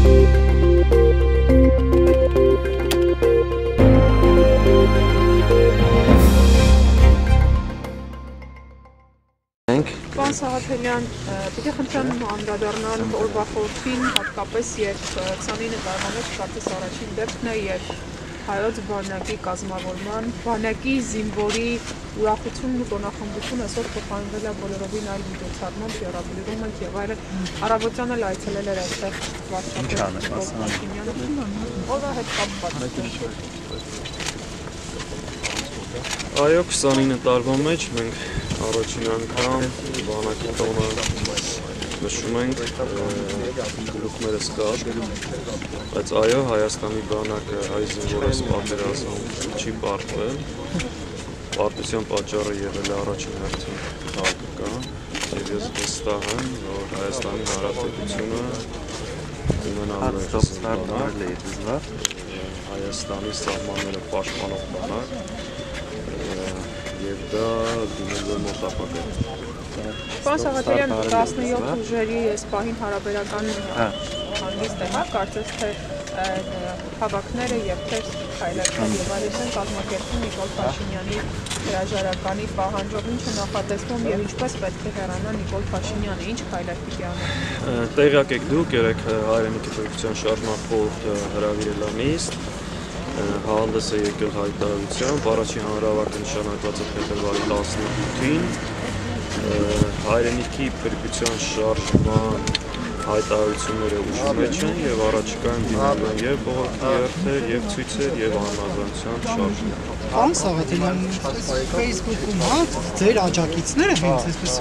Պոն Սահաթյան, պիտի խնդրեմ անդրադառնալ օրվա խորհրդին, հատկապես երբ ցանի նկարահանումը կարծես առաջին դեպքն է, երբ հայոց բանակի կազմավորման, բանակի զինվորի ուրախությունն ու տոնախմբությունը այսօր փոխանցվել է բոլորովին այլ միջոցառմամբ, հյուրընկալումն եւ այլն, առավոտյան էլ այցելել էր այստեղ վարչապետ Այո, 29 տարվա մեջ մենք առաջին անգամ բանակի տոնը նշում ենք գլուխներս կապ, բայց այո, Հայաստանի բանակը հայ զինվորս պատերազմում չի պարտվել, պարտության պատճառը եղել է առաջին հերթին քաղաքական, եւ ես վստահ եմ, որ Հայաստանի Հանրապետությունը ունենալու է զինվորներ, Հայաստանի սահմանները պաշտպանող բանակ եւ դա դիմելու մոտապակը։ Պոն Սահաթյան 17 ուժերի այս պահին հարաբերական հանգիստ է, կարծես թե հավաքները եւ թե քայլերը եւ այլն են կազմակերպում Նիկոլ Փաշինյանի հրաժարականի պահանջով, ինչը նախատեսվում եւ ինչպես պետք է հեռանա Նիկոլ Փաշինյանը, ինչ քայլեր պիտի անի։ Տեղյակ եք դուք, երեք հայրենիքի պետության շարժման խորհուրդը հրավիրել է նիստ, հանդես է եկել հայտարարությամբ, առաջին հանրավակը նշանակված է փետրվարի 18-ին, հայրենիքի պետության շարժման հայտարարությունները ուժի մեջ են եւ առաջիկայում դիմելու են եւ բողոքի հերթեր, եւ ցույցեր, եւ անհրաժեշտության շարժում։ Պոն Սահաթյան, Facebook-ում ձեր աջակիցները հենց այսպես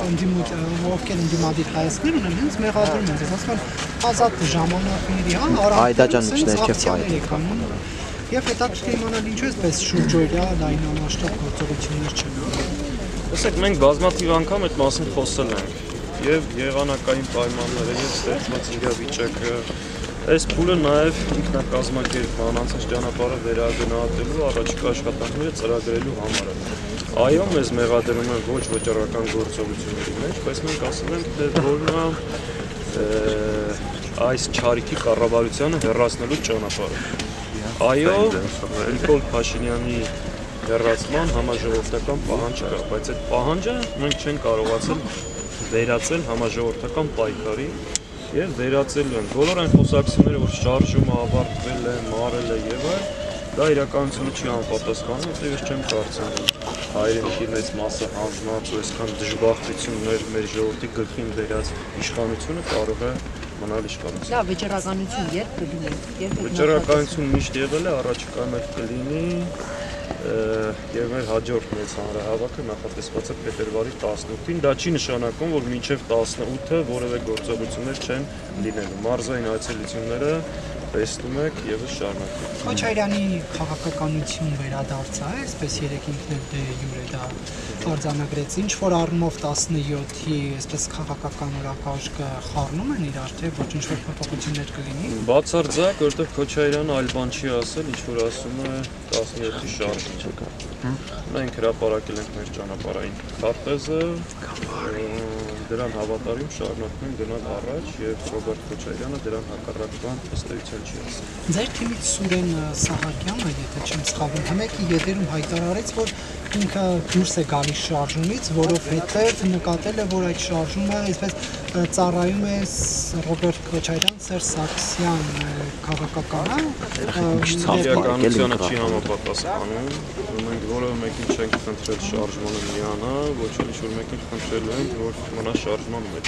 ովքեր ընդդիմադիր հայացքներ ունեն, հենց մեղադրում են, ասում են ազատ ժամանակների, առանց Եվ հետաքրքիր է իմանալ ինչու էպես շուրջօրյա այն ամբողջ գործողություններ չեն։ Ոսեք մենք բազմաթիվ անգամ այդ մասին խոսել ենք եւ եղանակային պայմանները եւ ստեղծված իրավիճակը այս փուլը նաեւ ինքնակազմակերպման անցած ճանապարհը վերագնահատելու առաջիկա աշխատանքները ծրագրելու համար է։ Այո, մեզ մեղադրում են ոչ վճռական գործողությունների մեջ, բայց մենք ասում ենք, թե որն է այս չարիքի կառավարությունը հեռացնելու ճանապարհը։ Այո, Նիկոլ Փաշինյանի հեռացման համաժողովրդական պահանջ կա, բայց այդ պահանջը մենք չենք կարողացել վերացնել համաժողովրդական պայքարի եւ վերացել են բոլոր այն խոսակցությունները, որ շարժումը ավարտվել է, մարել է եւ այլն, դա իրականությունը չի համապատասխանում, որտեղ ես չեմ կարծում հայրենիքի մեծ մասը անձնած ու այսքան դժբախտություններ մեր ժողովրդի գլխին վերած իշխանությունը կարող է մնալ իշխանություն։ Լավ, վճռականություն երբ կլինի, երբ վճռականություն միշտ եղել է, առաջիկայում էլ կլինի, եւ մեր հաջորդ մեծ հանրահավաքը նախատեսված է փետրվարի 18-ին, դա չի նշանակում, որ մինչեւ 18-ը որևէ գործողություններ չեն լինելու։ Մարզային այցելությունները տեսնում եք եւ շարունակվում։ Քոչարյանի քաղաքականություն վերադարձա է, այսպես երեք ինքներ դե յուրե դա արձանագրեց, ինչ որ առումով 17-ի, այսպես քաղաքական օրակարգը խառնում են իրար, թե ոչ ինչ որ փոփոխություններ կլինի։ Բացարձակ, որտեղ Քոչարյանը այլ բան չի ասել, ինչ որ ասում է 17-ի շարժում չկա։ Մենք հրապարակել ենք մեր ճանապարհային քարտեզը, դրան հավատարիմ շարունակում ենք գնալ առաջ եւ Ռոբերտ Քոչարյանը դրան հակառակ բան ըստեյության չի ասել։ Ձեր թիմից Սուրեն Սահակյանը, եթե չեմ սխալվում, համեկի եթերում հայտարարեց, որ ինքը դուրս է գալիս շարժումից, որովհետեւ նկատել է, որ այդ շարժումը այսպես ծառայում է Ռոբերտ Քոչարյան, Սերժ Սարգսյան քաղաքականությունը չի համապատասխանում, մենք որևէ մեկին չենք խնդրել շարժմանը միանա, ոչ էլ ինչ-որ մեկին խնդրել ենք, որ մնա շարժման մեջ։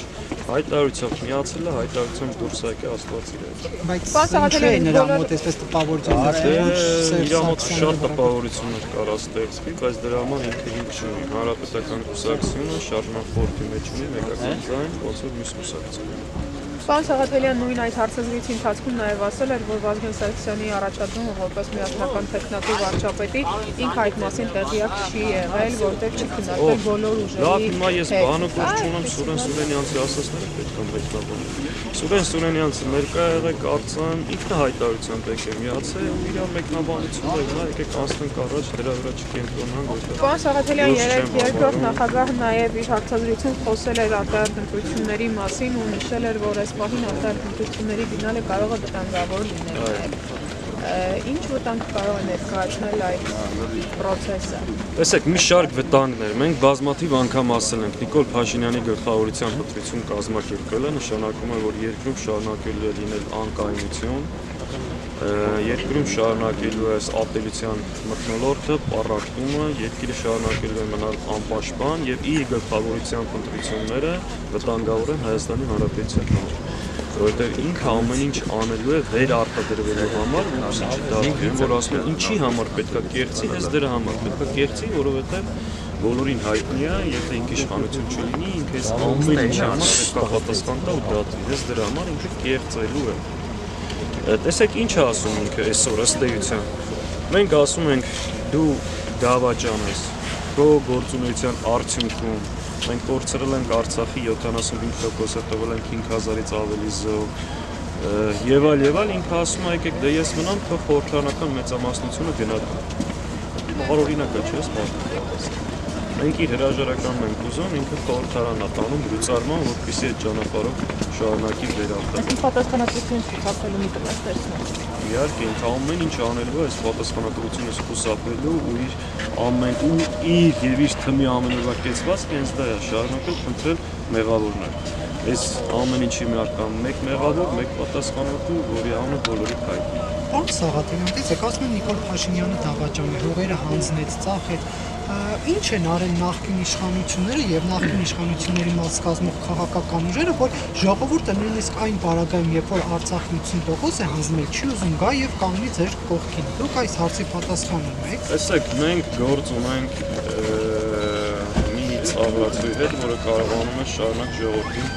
Հայտարարությամբ միացել է, հայտարարությամբ դուրս եկել Աստված իրեն։ Բայց ինչ է նրա մոտ այսպես տպավորություններ։ Իր մոտ շատ տպավորություններ կար ստեղծվի, բայց դրա համար ինքը ինչ չունի։ Հանրապետական կուսակցությունը շարժման խորհրդի մեջ ունի մեկական ոնց որ մյուս կուսակցությունը։ Պոն Սահաթյան նույն այդ հարցազրույցի ընթացքում նաև ասել էր, որ Վազգեն Սարգսյանի առաջադրումը որպես միասնական տեխնատու վարչապետի ինք այդ մասին տեղյակ չի եղել, որտեղ չի քննարկել բոլոր ուժերի։ Լավ, հիմա ես բանուկորդ չունեմ Սուրեն Սուրենյանցի ասածները պետք է մեկնաբանեմ։ Սուրեն Սուրենյանցը ներկա եղել կարծեմ ինքնահայտարարությամբ եկել միացել ու իր մեկնաբանությունը նա եկեք անցնենք առաջ դրա վրա չկենտրոնանք որտեղ։ Պոն Սահաթյան երկրորդ նախագահ նաև իր հարցազրույցում խոսել էր արտահայտությունների մասին ու նշել էր, որ սպահին արտադրությունների գնալը կարող է վտանգավոր լինել։ Ինչ վտանգ կարող է ներկայացնել այդ process-ը։ Տեսեք, մի շարք վտանգներ, մենք բազմաթիվ անգամ ասել ենք, Նիկոլ Փաշինյանի գլխավորության հոդվածում կազմակերպելը նշանակում է, որ երկրում շարունակելու է լինել անկայունություն, երկրում շարունակելու է ապելիցիան մթնոլորտը, պառակտումը, երկիրը շարունակելու է մնալ անպաշտպան եւ իր գլխավորության փոփոխությունները վտանգավոր են Հայաստանի Հանրապետության համար, որտեղ ինքը ամեն ինչ անելու է վերարտադրվելու համար, որ ասում են ինչի համար պետքա կերծի, այս դրա համար պետքա կերծի, որովհետեւ բոլորին հայտնի է, եթե ինքը իշխանություն չլինի, ինքը ամեն ինչ համար պետքա պատասխան տա ու դատի, այս դրա համար ինքը կերծելու է։ Տեսեք ինչ է ասում ինքը այսօր ըստ էության։ Մենք ասում ենք դու դավաճան ես, քո գործունեության արդյունքում մենք կորցրել ենք Արցախի 75%-ը, տվել ենք 5000-ից ավելի զոհ, եւալ ինքը ասում է եկեք դե ես մնամ, թող խորհրդանական մեծամասնությունը գնա։ Օրինակ է, չես մոտ։ Մենք իր հրաժարականն ենք ուզում, ինքը խորհրդարանն է տանում լուծարման, որպեսզի այդ ճանապարհով շարունակի վերարտադրել։ Պատասխանատվություն խուսափելու միտումն։ Իհարկե, ամեն ինչ անելու է այս պատասխանատվությունը խուսափելու ու իր ամեն ու իր եւ իր թմի ամենօրակեցված հենց դա է, շարունակել փնտրել մեղավորներ։ Այս ամեն ինչի միարկան մեկ մեղավոր, մեկ պատասխանատու, որի անունը բոլորի հայտնի է։ Պոն Սահաթյանից եկածն Նիկոլ Փաշինյանը դավաճան է, հողերը հանձնեց, ծախեց։ Ինչ են արել նախկին իշխանությունները եւ նախկին իշխանությունների մաս կազմող քաղաքական ուժերը, որ ժողովուրդը նույնիսկ այն բարակայում, երբ որ Արցախն 50% է հանձնել, չի ուզում գա եւ կանգնի ձեր կողքին։ Դուք այս հարցի պատասխանը ունեք։ Տեսեք, մենք գործ ունենք մի ծավալացույց հետ, որը կարողանում է շարունակ ժողովրդին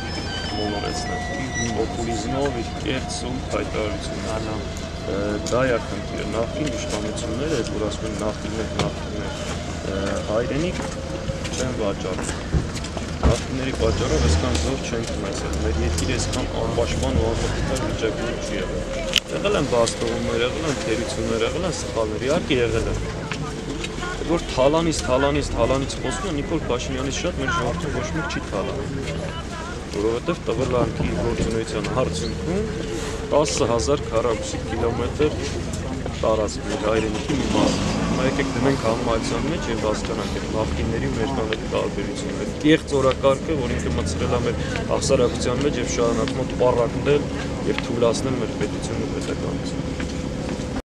մոլորեցնել։ Պոպուլիզմով իր կերտում հայտարարություններն դայակ ընտիրը, նախին իշխանությունները, որ ասում են նախիններ, հայրենիք չեն վաճառում, նախինների վաճառով այսքան զոր չենք ունեցել, մեր երկիրը այսքան անպաշտպան ու անվտանգ վիճակում չի եղել, եղել են բաստողումներ, եղել են թերություններ, եղել են սխալներ, իհարկե եղել են, որ թալանից խոսում են, Նիկոլ Փաշինյանից շատ մեր ժողովուրդը ոչ մեկ չի թալանում, որովհետև տվել արքի գործունեության հարցում 10,040 կիլոմետր տարածք մեր հայրենիքի մի մասը։ Եկեք դնենք համացան մեջ եւ հասկանանք նախկինների ու ներկաների տարբերությունը։ Կեղծ օրակարգը, որ ինքը մցրել է մեր հասարակության մեջ եւ շարունակում է պառակտել եւ թուլացնել մեր պետությունը, պետականությունը։